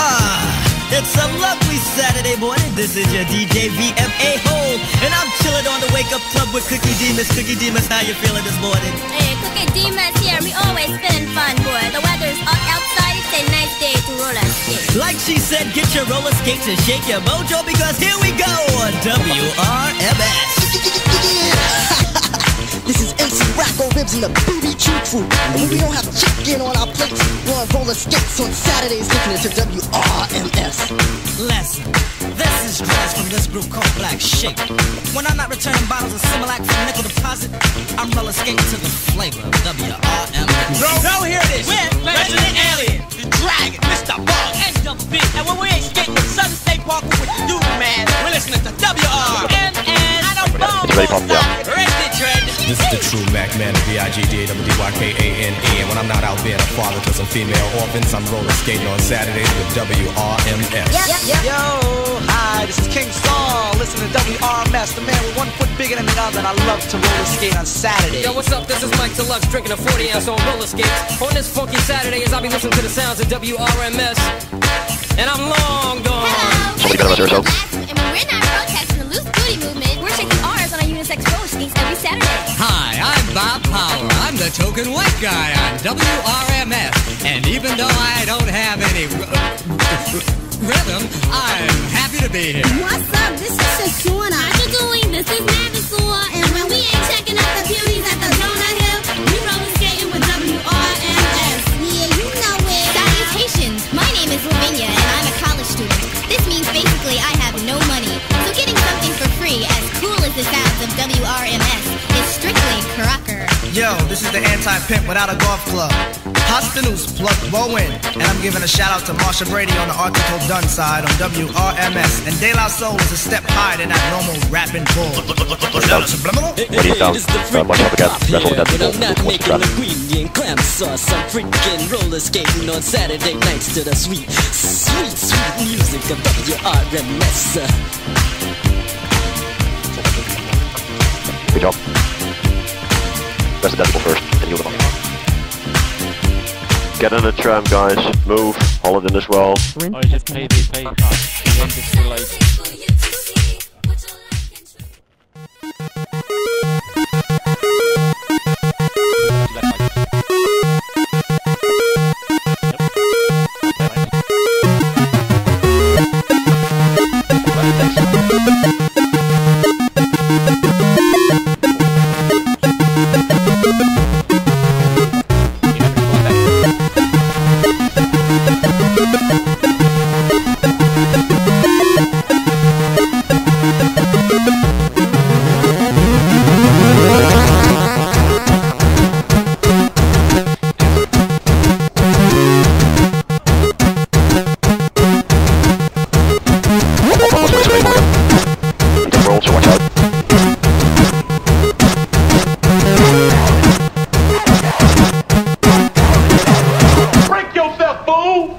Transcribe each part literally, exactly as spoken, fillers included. Ah, it's a lovely Saturday morning. This is your D J V M A Hole, and I'm chilling on the Wake Up Club with Cookie Demus. Cookie Demus, how you feeling this morning? Hey, Cookie Demus here. We always feeling fun, boy. The weather's hot outside. It's a nice day to roller skate. Like she said, get your roller skates and shake your mojo, because here we go on W R M S. This is M C Rocko Ribs and the B B Q crew. And when we don't have chicken on our plates, we're on roller skates on Saturdays listening to W R M S. Listen, this is Dress from this group called Black Sheep. When I'm not returning bottles of Similac from Nickel Deposit, I'm roller skating to the flavor of W R M S. Bro, bro, here it is. We're Resident Alien, the Dragon, Mister Ball, and Double B. And when we ain't skating to Southern State Park with the dude, man, we're listening to W R M S. I don't bomb, this is the true Mac Man, B I G D A W D Y K A N E. And when I'm not out being a father to some female orphans, I'm roller skating on Saturdays with W R M S. Yep, yep, yep. Yo, hi, this is King Saul. Listen to W R M S, the man with one foot bigger than the other, and I love to roller skate on Saturdays. Yo, what's up? This is Mike Deluxe drinking a forty ounce on roller skates. On this funky Saturday, as I'll be listening to the sounds of W R M S, and I'm long gone. Hello, this is Michael Jackson, and we're not protesting the loose booty movement. We're shaking ours on our unisex roller skates every Saturday. Hi, I'm Bob Power. I'm the token white guy on W R M S. And even though I don't have any rhythm, I'm happy to be here. What's up? This is Shakuna. What you doing? This is Navisua. And when we ain't checking out the beauties at the Donut Hill, we roller skating with W R M S. Yeah, you know it. Salutations. My name is Lavinia, and I'm a college student. This means basically I have no money. So getting something for free, as cool as it sounds, of W R M S, is strictly Crocker. Yo, this is the anti-pimp without a golf club. Hospitals plus Bowen. And I'm giving a shout out to Marsha Brady on the Article Done side on W R M S. And De La Soul is a step higher than that normal rapping bull. Subliminal? Hey, hey, hey, this is the freaking pop here. When I'm not making the ingredient clam sauce, I'm freaking roller skating on Saturday nights to the sweet, sweet, sweet music of W R M S. Good job. Press the decimal first, then you'll come on. Get in the tram, guys. Move. Holland in as well. Oh, just pay, pay, pay. Break yourself, fool!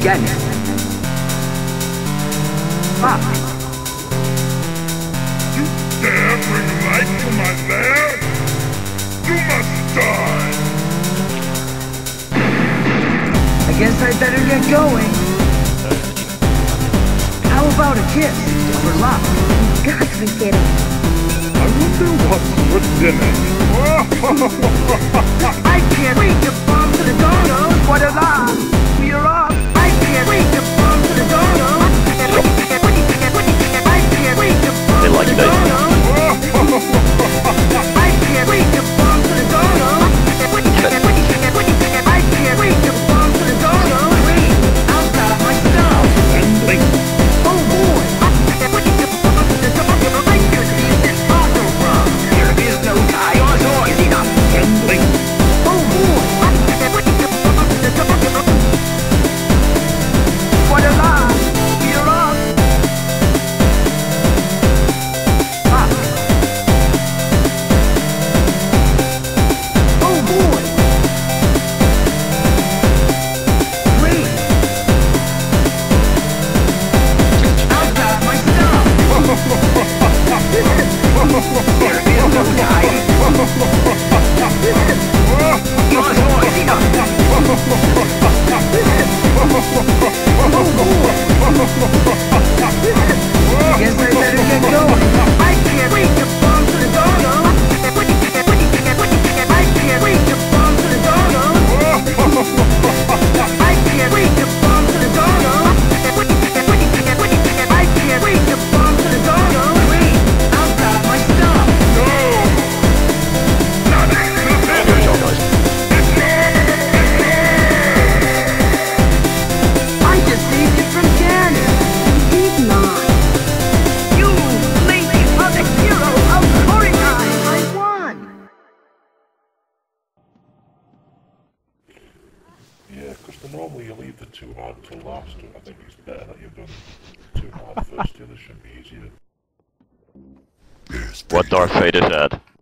Ghana. Fuck. You dare bring light to my land? You must die. I guess I better get going. How about a kiss for luck? God, we get it. I wonder what's for dinner. I can't wait to bomb to the donuts. What a lie. They like it, What Darth Vader said.